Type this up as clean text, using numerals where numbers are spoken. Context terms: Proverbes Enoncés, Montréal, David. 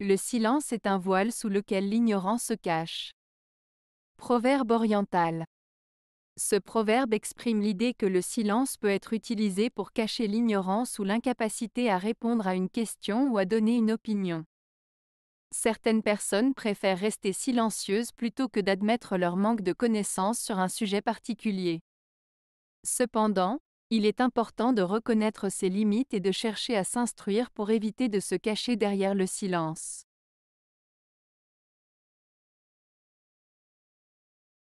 Le silence est un voile sous lequel l'ignorant se cache. Proverbe oriental. Ce proverbe exprime l'idée que le silence peut être utilisé pour cacher l'ignorance ou l'incapacité à répondre à une question ou à donner une opinion. Certaines personnes préfèrent rester silencieuses plutôt que d'admettre leur manque de connaissances sur un sujet particulier. Cependant, il est important de reconnaître ses limites et de chercher à s'instruire pour éviter de se cacher derrière le silence.